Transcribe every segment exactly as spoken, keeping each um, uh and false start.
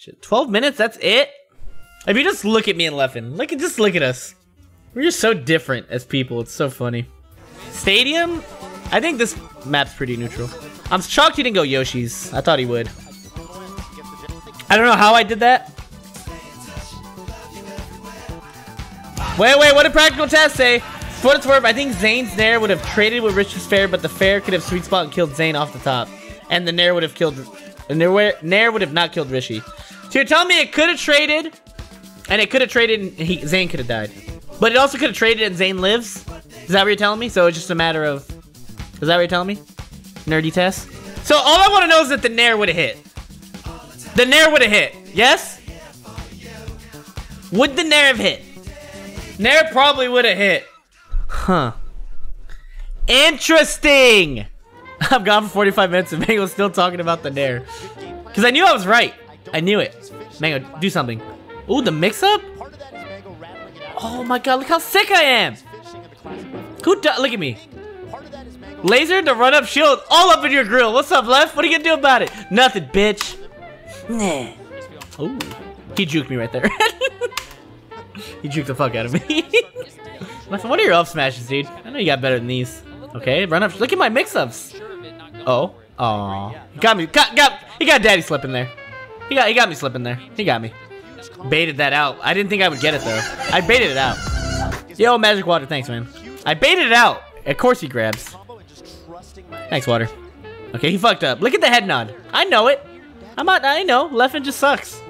Shit, twelve minutes, that's it? If you just look at me and Leffen, look at, just look at us. We're just so different as people, it's so funny. Stadium? I think this map's pretty neutral. I'm shocked he didn't go Yoshi's. I thought he would. I don't know how I did that. Wait, wait, what did Practical Test say? For what it's worth, I think Zane's Nair would have traded with Rich's Fair, but the Fair could have sweet spot and killed Zain off the top. And the Nair would have killed... The Nair, Nair would have not killed Rishi. So you're telling me it could have traded, and it could have traded and he, Zain could have died. But it also could have traded and Zain lives? Is that what you're telling me? So it's just a matter of... Is that what you're telling me? Nerdy test? So all I want to know is that the Nair would have hit. The Nair would have hit. Yes? Would the Nair have hit? Nair probably would have hit. Huh. Interesting! I've gone for forty-five minutes and Mango's still talking about the Nair. Because I knew I was right. I knew it. Mango, do something. Ooh, the mix-up? Oh my god, look how sick I am! Who do- Look at me. Laser to run up shield all up in your grill. What's up, Left? What are you gonna do about it? Nothing, bitch. Nah. Ooh. He juked me right there. He juked the fuck out of me. Left, what are your up smashes, dude? I know you got better than these. Okay, run up. Look at my mix-ups. Oh. Aw. Got me. Got, got, he got daddy slipping there. He got, he got me slipping there. He got me. Baited that out. I didn't think I would get it, though. I baited it out. Yo, Magic Water. Thanks, man. I baited it out. Of course he grabs. Thanks, Water. Okay, he fucked up. Look at the head nod. I know it. I'm not, I know. Leffen just sucks.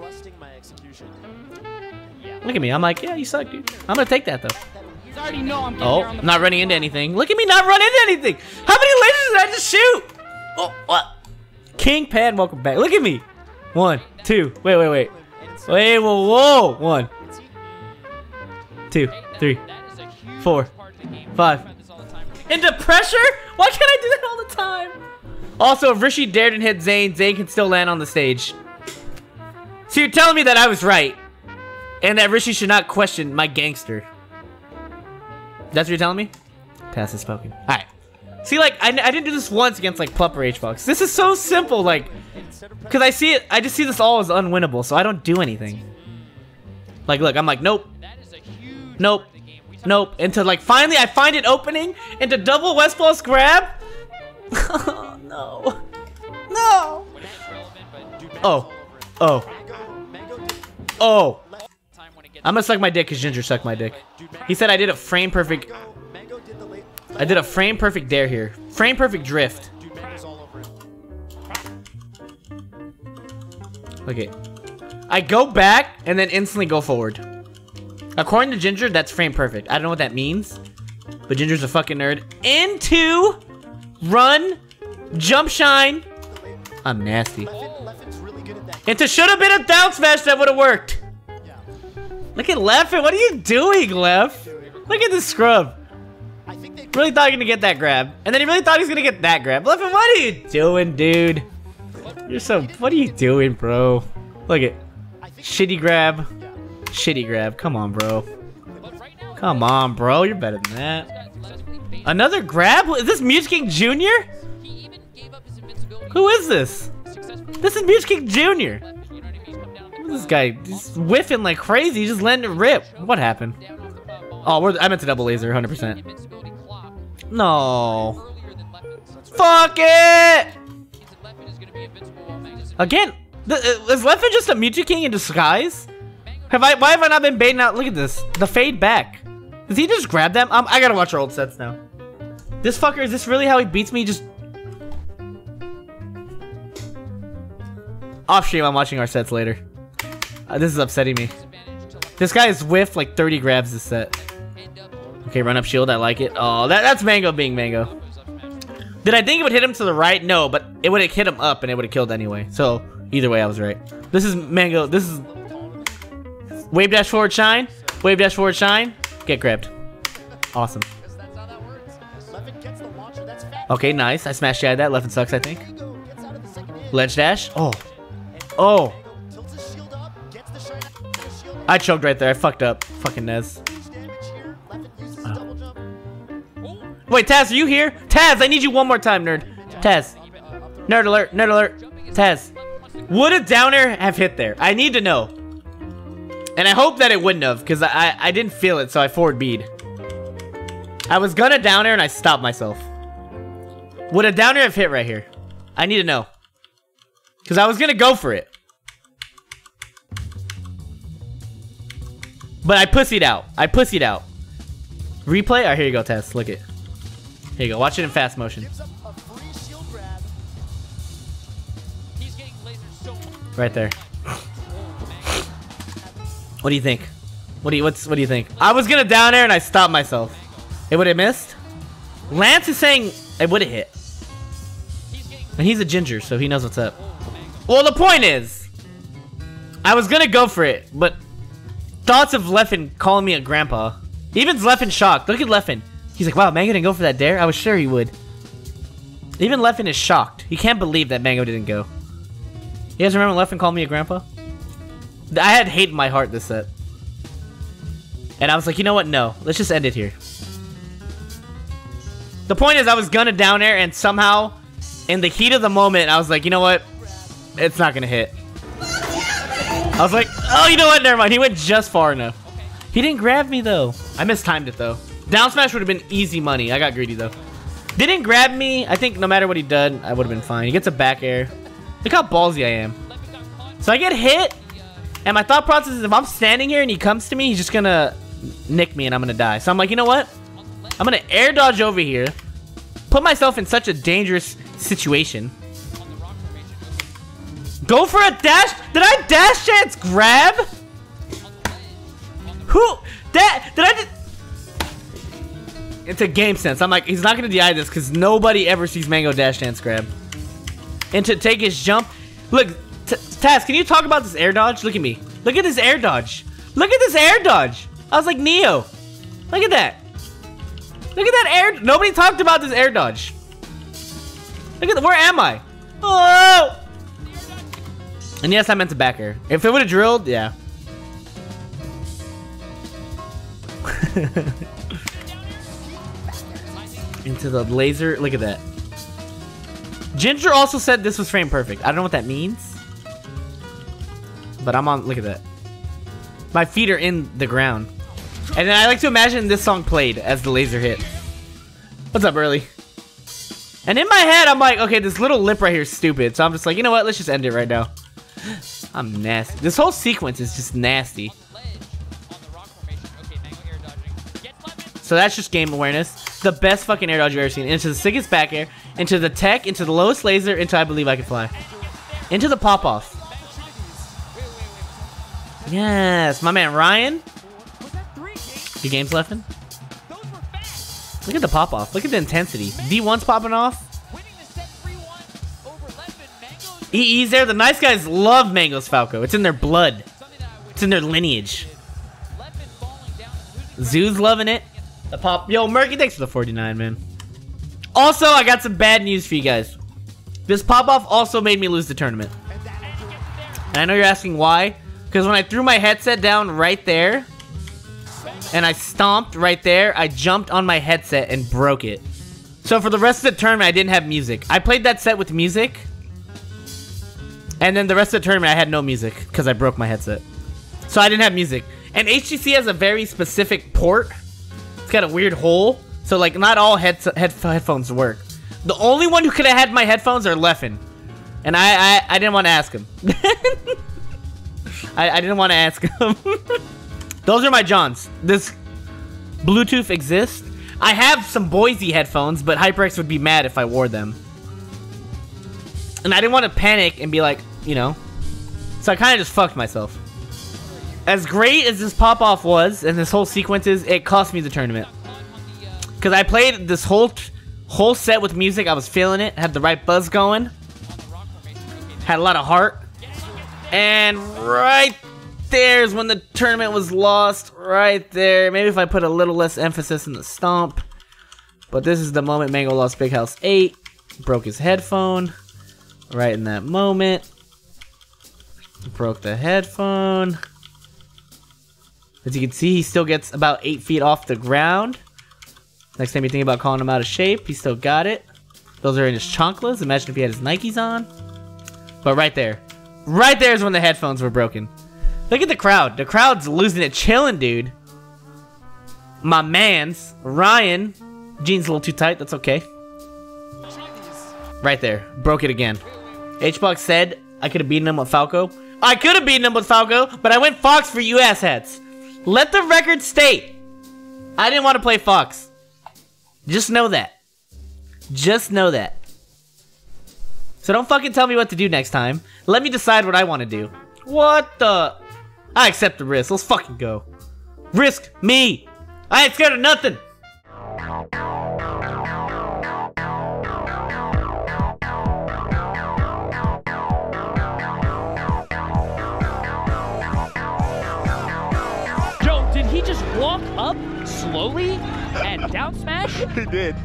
Look at me. I'm like, yeah, you suck, dude. I'm gonna take that, though. Oh, I'm not running into anything. Look at me not run into anything. How many lasers did I just shoot? Oh, what? King Pan, welcome back. Look at me. One, two. Wait, wait, wait. Wait, whoa, whoa. One, two, three, four, five. Into pressure? Why can't I do that all the time? Also, if Rishi dared and hit Zain, Zain can still land on the stage. So you're telling me that I was right. And that Rishi should not question my gangster. That's what you're telling me? Taz has spoken. Alright. See, like, I, I didn't do this once against, like, Plup or HBox. This is so simple, like... Because I see it... I just see this all as unwinnable, so I don't do anything. Like, look, I'm like, nope. Nope. Nope. Until, like, finally I find it opening into double Westballz grab. Oh, no. No! Oh. Oh. Oh. I'm gonna suck my dick because Ginger sucked my dick. He said I did a frame perfect... I did a frame perfect dare here. Frame perfect drift. Look it. I go back and then instantly go forward. According to Ginger, that's frame perfect. I don't know what that means. But Ginger's a fucking nerd. Into... Run... Jump shine... I'm nasty. Into should have been a down smash that would have worked. Look at Leffen. What are you doing, Leff? Look at this scrub. Really thought you're gonna get that grab, and then he really thought he's gonna get that grab. Leffen, what are you doing, dude? You're so. What are you doing, bro? Look at shitty grab, shitty grab. Come on, bro. Come on, bro. You're better than that. Another grab? Is this Music King Junior? Who is this? This is Music King Junior This guy just whiffing like crazy, just letting it rip. What happened? Oh, we're, I meant to double laser, one hundred percent. No. Fuck it! Again, th is Leffen just a Mewtwo King in disguise? Have I? Why have I not been baiting out? Look at this. The fade back. Does he just grab them? Um, I gotta watch our old sets now. This fucker, is this really how he beats me? Just... Off stream, I'm watching our sets later. Uh, this is upsetting me. This guy is whiffed like thirty grabs this set. Okay, run up shield. I like it. Oh, that, that's Mango being Mango. Did I think it would hit him to the right? No, but it would have hit him up and it would have killed anyway. So, either way, I was right. This is Mango. This is... Wave dash forward shine. Wave dash forward shine. Get grabbed. Awesome. Okay, nice. I smashed the eye of that. Leffen sucks, I think. Ledge dash. Oh. Oh. I choked right there. I fucked up. Fucking Nez. Oh. Wait, Taz, are you here? Taz, I need you one more time, nerd. Taz. Nerd alert. Nerd alert. Taz. Would a downer have hit there? I need to know. And I hope that it wouldn't have, because I, I, I didn't feel it, so I forward bead. I was gonna downer and I stopped myself. Would a downer have hit right here? I need to know. Because I was gonna go for it. But I pussied out. I pussied out. Replay? Alright, here you go, Taz. Look it. Here you go. Watch it in fast motion. Right there. What do you think? What do you what's what do you think? I was gonna down air and I stopped myself. It would have missed? Lance is saying it would have hit. And he's a ginger, so he knows what's up. Well, the point is, I was gonna go for it, but thoughts of Leffen calling me a grandpa. Even Leffen shocked. Look at Leffen. He's like, wow, Mang didn't go for that dare? I was sure he would. Even Leffen is shocked. He can't believe that Mang didn't go. You guys remember Leffen called me a grandpa? I had hate in my heart this set. And I was like, you know what? No. Let's just end it here. The point is, I was gonna down air, and somehow, in the heat of the moment, I was like, you know what? It's not gonna hit. I was like, oh, you know what? Never mind. He went just far enough. Okay. He didn't grab me, though. I mistimed it, though. Down smash would have been easy money. I got greedy, though. Didn't grab me. I think no matter what he did, I would have been fine. He gets a back air. Look how ballsy I am. So I get hit, and my thought process is if I'm standing here and he comes to me, he's just going to nick me, and I'm going to die. So I'm like, you know what? I'm going to air dodge over here, put myself in such a dangerous situation. Go for a dash? Did I dash chance grab? Who? That? Did I just... It's a game sense. I'm like, he's not going to D I this because nobody ever sees Mang dash chance grab. And to take his jump. Look, Taz, can you talk about this air dodge? Look at me. Look at this air dodge. Look at this air dodge. I was like Neo. Look at that. Look at that air. Nobody talked about this air dodge. Look at the, where am I? Oh! And yes, I meant to back air. If it would have drilled, yeah. Into the laser. Look at that. Ginger also said this was frame perfect. I don't know what that means. But I'm on. Look at that. My feet are in the ground. And then I like to imagine this song played as the laser hit. What's up, Early? And in my head, I'm like, okay, this little lip right here is stupid. So I'm just like, you know what? Let's just end it right now. I'm nasty. This whole sequence is just nasty. So that's just game awareness. The best fucking air dodge you've ever seen. Into the sickest back air. Into the tech. Into the lowest laser. Into I Believe I Can Fly. Into the pop-off. Yes, my man Ryan. Good games, Leffen. Look at the pop-off. Look at the intensity. D one's popping off. E E's there. The nice guys love Mango's Falco. It's in their blood. It's in their lineage. Zoo's loving it. The pop. Yo, Murky, thanks for the forty-nine, man. Also, I got some bad news for you guys. This pop-off also made me lose the tournament. And I know you're asking why. Because when I threw my headset down right there... and I stomped right there. I jumped on my headset and broke it. So for the rest of the tournament, I didn't have music. I played that set with music. And then the rest of the tournament, I had no music because I broke my headset. So I didn't have music. And H T C has a very specific port. It's got a weird hole. So like not all head head headphones work. The only one who could have had my headphones are Leffen. And I, I, I didn't want to ask him. I, I didn't want to ask him. Those are my Johns. This Bluetooth exists. I have some Boise headphones, but HyperX would be mad if I wore them. And I didn't want to panic and be like, you know. So I kind of just fucked myself. As great as this pop-off was, and this whole sequence is, it cost me the tournament. Because I played this whole whole set with music. I was feeling it. Had the right buzz going. Had a lot of heart. And right there. There's when the tournament was lost right there. Maybe if I put a little less emphasis in the stomp. But this is the moment Mang lost Big House eight. Broke his headphone. Right in that moment. Broke the headphone. As you can see, he still gets about eight feet off the ground. Next time you think about calling him out of shape, he still got it. Those are in his chonklas. Imagine if he had his Nikes on. But right there. Right there is when the headphones were broken. Look at the crowd. The crowd's losing it, chilling, dude. My man's Ryan Jeans a little too tight. That's okay. Right there, broke it again. HBox said I could have beaten him with Falco. I could have beaten him with Falco, but I went Fox for you asshats. Let the record state. I didn't want to play Fox. Just know that. Just know that. So don't fucking tell me what to do next time. Let me decide what I want to do. What the? I accept the risk. Let's fucking go. Risk me. I ain't scared of nothing. Yo, did he just walk up slowly and down smash? He did.